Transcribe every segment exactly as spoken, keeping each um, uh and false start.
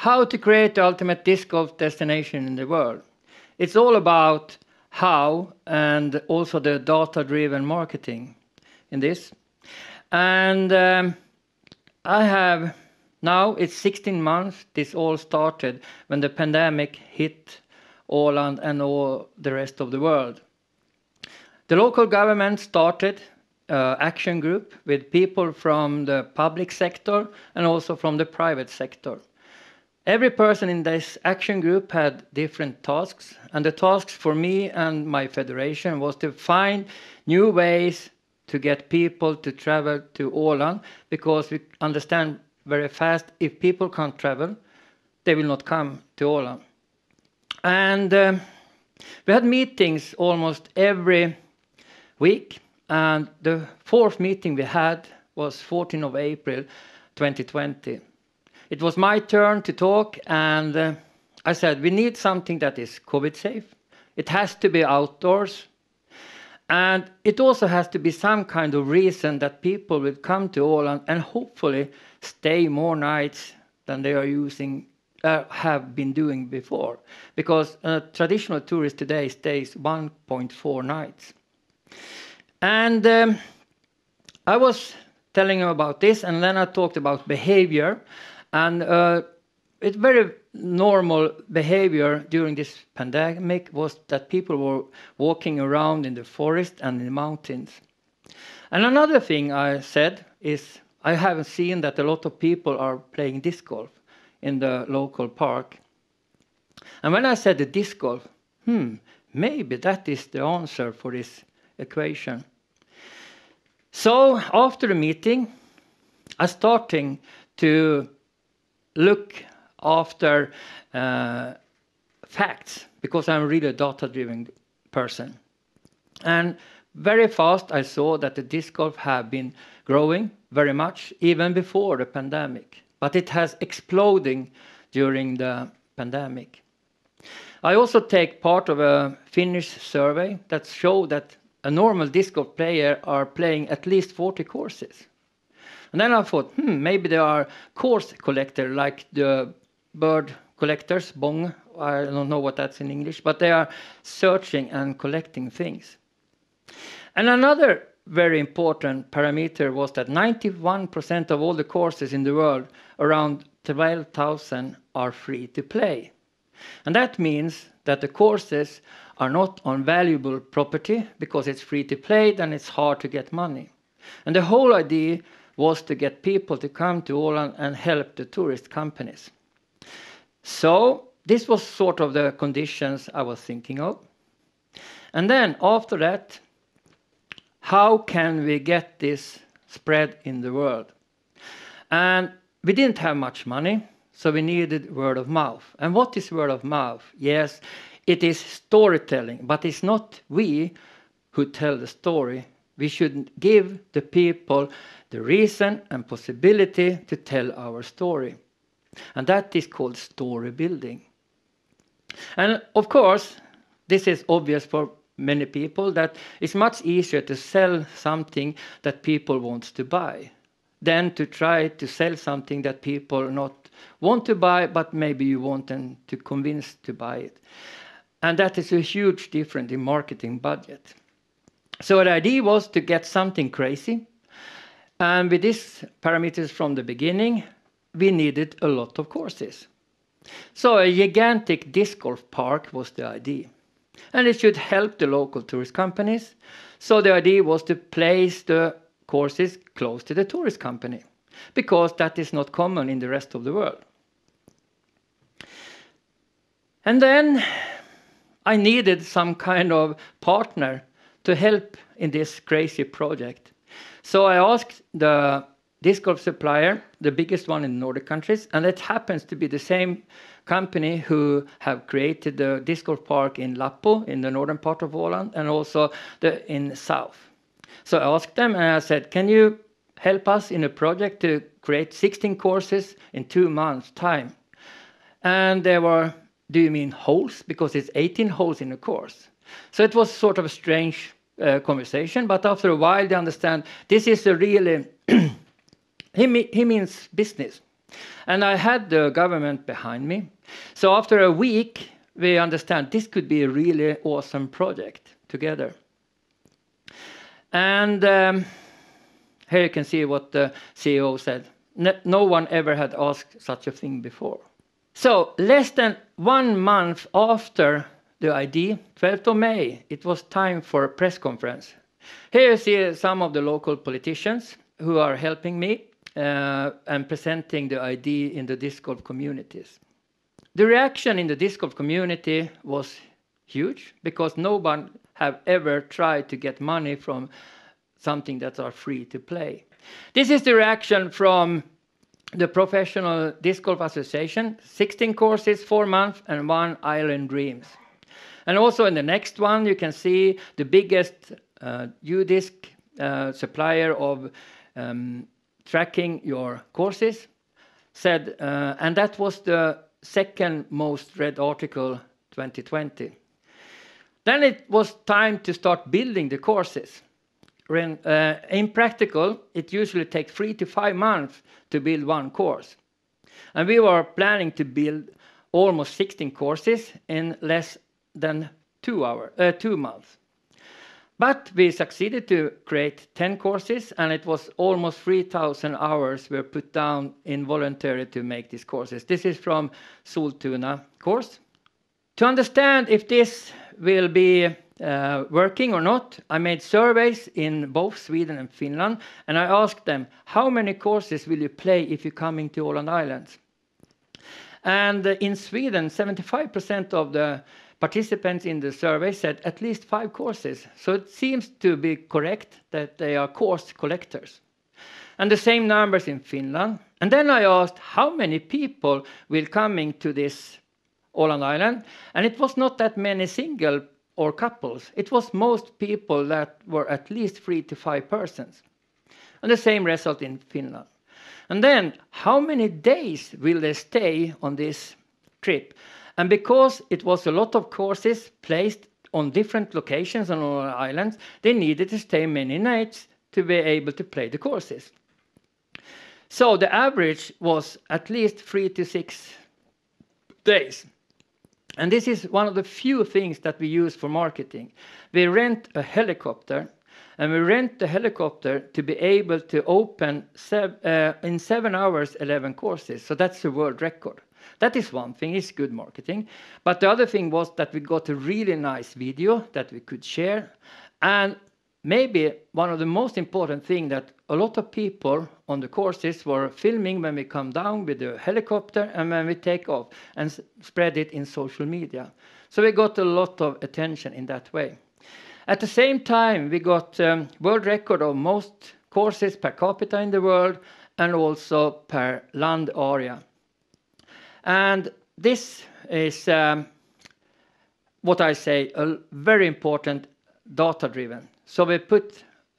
how to create the ultimate disc golf destination in the world. It's all about how and also the data-driven marketing in this. And um, I have, now it's sixteen months, this all started when the pandemic hit Åland and all the rest of the world. The local government started uh, action group with people from the public sector and also from the private sector. Every person in this action group had different tasks, and the tasks for me and my federation was to find new ways to get people to travel to Åland, because we understand very fast if people can't travel, they will not come to Åland. And uh, we had meetings almost every week, and the fourth meeting we had was fourteenth of April twenty twenty. It was my turn to talk, and uh, I said we need something that is COVID safe. It has to be outdoors. And it also has to be some kind of reason that people will come to Åland and hopefully stay more nights than they are using, uh, have been doing before. Because a traditional tourist today stays one point four nights. And um, I was telling them about this, and then I talked about behavior. And uh, it's very normal behavior during this pandemic was that people were walking around in the forest and in the mountains. And another thing I said is I haven't seen that a lot of people are playing disc golf in the local park. And when I said the disc golf, hmm, maybe that is the answer for this equation. So after the meeting, I started to look after uh, facts, because I'm really a data-driven person. And very fast I saw that the disc golf have been growing very much, even before the pandemic. But it has exploding during the pandemic. I also take part of a Finnish survey that showed that a normal disc golf player are playing at least forty courses. And then I thought, hmm, maybe there are course collectors, like the bird collectors, bong, I don't know what that's in English, but they are searching and collecting things. And another very important parameter was that ninety-one percent of all the courses in the world, around twelve thousand, are free to play. And that means that the courses are not on valuable property, because it's free to play, then it's hard to get money. And the whole idea was to get people to come to Åland and help the tourist companies. So this was sort of the conditions I was thinking of. And then after that, how can we get this spread in the world? And we didn't have much money, so we needed word of mouth. And what is word of mouth? Yes, it is storytelling, but it's not we who tell the story. We should give the people the reason and possibility to tell our story. And that is called story building. And of course, this is obvious for many people, that it's much easier to sell something that people want to buy than to try to sell something that people not want to buy, but maybe you want them to convince to buy it. And that is a huge difference in marketing budget. So the idea was to get something crazy. And with these parameters from the beginning, we needed a lot of courses. So a gigantic disc golf park was the idea. And it should help the local tourist companies. So the idea was to place the courses close to the tourist company, because that is not common in the rest of the world. And then I needed some kind of partner to help in this crazy project. So I asked the disc golf supplier, the biggest one in the Nordic countries, and it happens to be the same company who have created the disc golf park in Lappo, in the northern part of Åland, and also the, in south. So I asked them and I said, can you help us in a project to create sixteen courses in two months' time? And they were, do you mean holes? Because it's eighteen holes in a course. So it was sort of a strange uh, conversation, but after a while they understand this is a really, he, me he means business. And I had the government behind me. So after a week, we understand this could be a really awesome project together. And um, here you can see what the C E O said. No one ever had asked such a thing before. So less than one month after the idea, twelfth of May, it was time for a press conference. Here you see some of the local politicians who are helping me uh, and presenting the idea in the disc golf communities. The reaction in the disc golf community was huge because no one have ever tried to get money from something that are free to play. This is the reaction from the Professional Disc Golf Association, sixteen courses, four months, and one Island Dreams. And also in the next one, you can see the biggest uh, U DISC uh, supplier of um, tracking your courses said, uh, and that was the second most read article twenty twenty. Then it was time to start building the courses. Uh, in practical, it usually takes three to five months to build one course. And we were planning to build almost sixteen courses in less than two, hour, uh, two months. But we succeeded to create ten courses, and it was almost three thousand hours were put down in volunteering to make these courses. This is from Soltuna course. To understand if this will be Uh, working or not, I made surveys in both Sweden and Finland, and I asked them, how many courses will you play if you're coming to Åland Islands? And uh, in Sweden, seventy-five percent of the participants in the survey said at least five courses. So it seems to be correct that they are course collectors. And the same numbers in Finland. And then I asked, how many people will coming to this Åland Island? And it was not that many single or couples. It was most people that were at least three to five persons. And the same result in Finland. And then, how many days will they stay on this trip? And because it was a lot of courses placed on different locations on all islands, they needed to stay many nights to be able to play the courses. So the average was at least three to six days. And this is one of the few things that we use for marketing. We rent a helicopter, and we rent the helicopter to be able to open sev uh, in seven hours, eleven courses. So that's the world record. That is one thing, it's good marketing. But the other thing was that we got a really nice video that we could share. And maybe one of the most important thing that a lot of people on the courses were filming when we come down with the helicopter and when we take off and spread it in social media. So we got a lot of attention in that way. At the same time, we got um, world record of most courses per capita in the world and also per land area. And this is um, what I say, a very important data-driven. So we put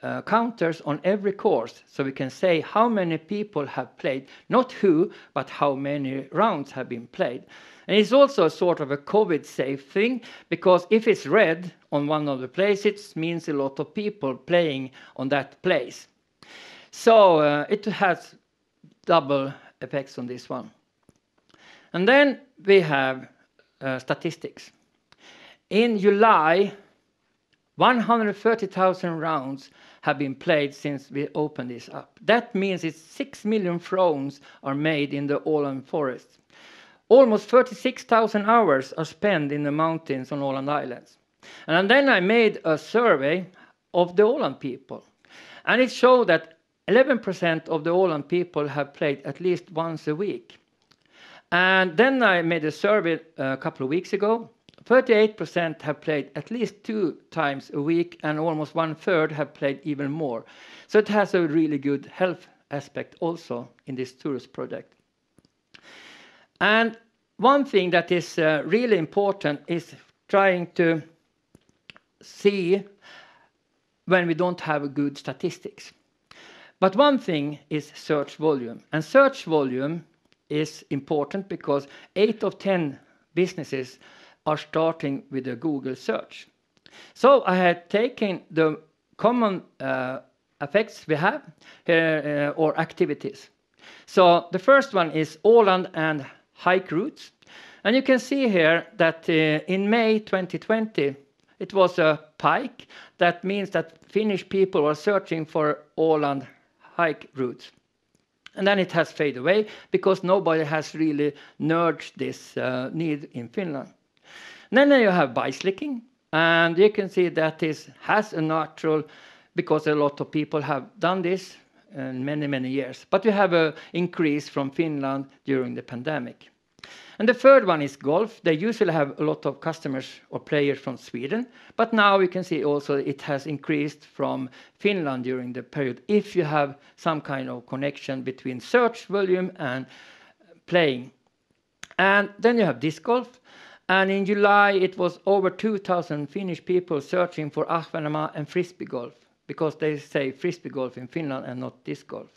uh, counters on every course, so we can say how many people have played, not who, but how many rounds have been played. And it's also a sort of a COVID-safe thing, because if it's red on one of the places, it means a lot of people playing on that place. So uh, it has double effects on this one. And then we have uh, statistics. In July, one hundred thirty thousand rounds have been played since we opened this up. That means it's six million rounds are made in the Åland forest. Almost thirty-six thousand hours are spent in the mountains on Åland Islands. And then I made a survey of the Åland people. And it showed that eleven percent of the Åland people have played at least once a week. And then I made a survey a couple of weeks ago. thirty-eight percent have played at least two times a week, and almost one-third have played even more. So it has a really good health aspect also in this tourist project. And one thing that is uh, really important is trying to see when we don't have good statistics. But one thing is search volume. And search volume is important because eight of ten businesses are starting with a Google search. So I had taken the common uh, effects we have here, uh, or activities. So the first one is Åland and hike routes. And you can see here that uh, in May twenty twenty, it was a pike. That means that Finnish people were searching for Åland hike routes. And then it has faded away because nobody has really nurtured this uh, need in Finland. And then you have byslicking. And you can see that is has a natural, because a lot of people have done this in many, many years. But we have an increase from Finland during the pandemic. And the third one is golf. They usually have a lot of customers or players from Sweden. But now we can see also it has increased from Finland during the period, if you have some kind of connection between search volume and playing. And then you have disc golf. And in July, it was over two thousand Finnish people searching for ahvenanmaa and frisbee golf, because they say frisbee golf in Finland and not disc golf.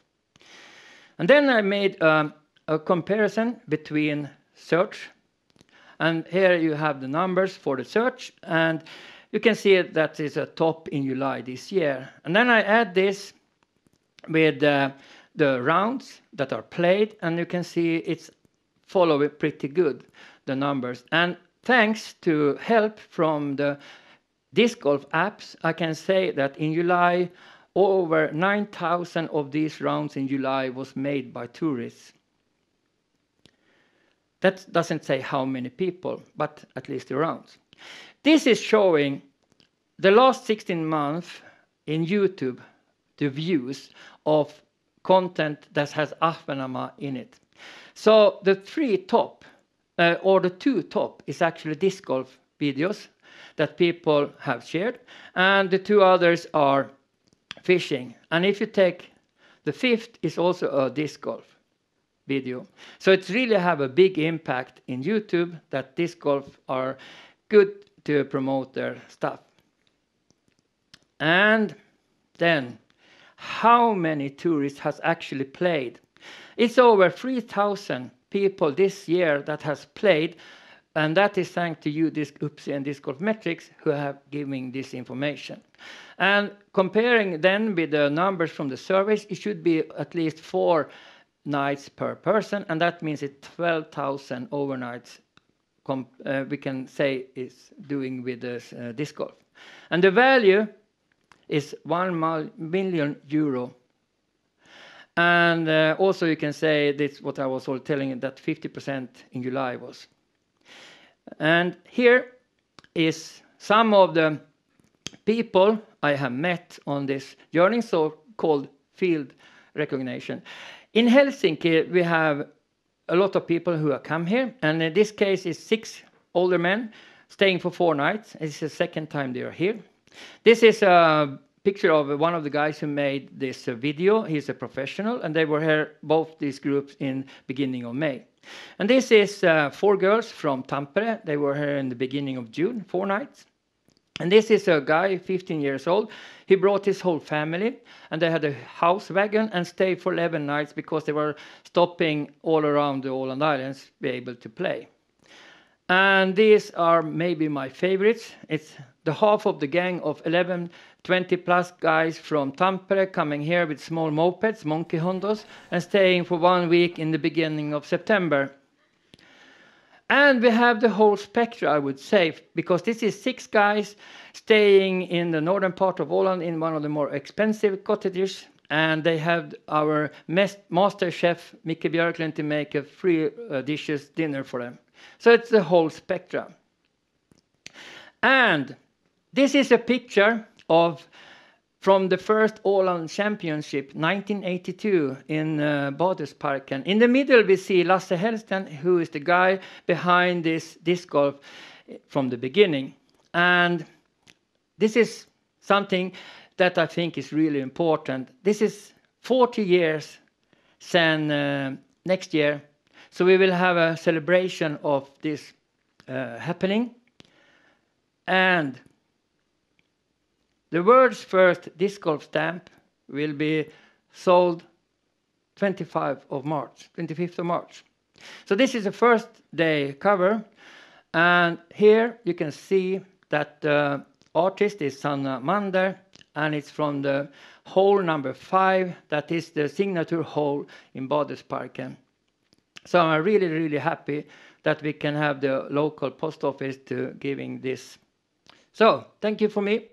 And then I made um, a comparison between search. And here you have the numbers for the search. And you can see that is a top in July this year. And then I add this with uh, the rounds that are played. And you can see it's following pretty good, the numbers. And thanks to help from the disc golf apps, I can say that in July, over nine thousand of these rounds in July was made by tourists. That doesn't say how many people, but at least the rounds. This is showing the last sixteen months in YouTube, the views of content that has ahvenanmaa in it. So the three top, Uh, or the two top is actually disc golf videos that people have shared. And the two others are fishing. And if you take the fifth, is also a disc golf video. So it's really have a big impact in YouTube that disc golf are good to promote their stuff. And then how many tourists has actually played? It's over three thousand. People this year that has played, and that is thanks to UDISC, U P S I, and Disc Golf Metrics, who have given this information. And comparing then with the numbers from the surveys, it should be at least four nights per person, and that means it's twelve thousand overnights uh, we can say is doing with this, uh, disc golf. And the value is one million euro. And uh, also you can say this, what I was all telling you, that fifty percent in July was. And here is some of the people I have met on this journey, so-called field recognition. In Helsinki, we have a lot of people who have come here. And in this case, it's six older men staying for four nights. It's the second time they are here. This is a picture of one of the guys who made this video. He's a professional, and they were here, both these groups, in beginning of May. And this is uh, four girls from Tampere. They were here in the beginning of June, four nights. And this is a guy, fifteen years old. He brought his whole family, and they had a house wagon and stayed for eleven nights because they were stopping all around the Åland Islands to be able to play. And these are maybe my favorites. It's the half of the gang of eleven, twenty plus guys from Tampere coming here with small mopeds, monkey hondos, and staying for one week in the beginning of September. And we have the whole spectra, I would say, because this is six guys staying in the northern part of Åland in one of the more expensive cottages. And they have our master chef, Mickey Björklund, to make a free uh, dishes dinner for them. So it's the whole spectra. And this is a picture of from the first Åland Championship, nineteen eighty-two, in uh, Badhusparken. In the middle, we see Lasse Helsten, who is the guy behind this disc golf from the beginning. And this is something that I think is really important. This is forty years since uh, next year. So we will have a celebration of this uh, happening. And the world's first disc golf stamp will be sold twenty-fifth of March. So this is the first day cover. And here you can see that the artist is Sanna Mander, and it's from the hole number five, that is the signature hole in Badhusparken. So I'm really, really happy that we can have the local post office to giving this. So thank you for me.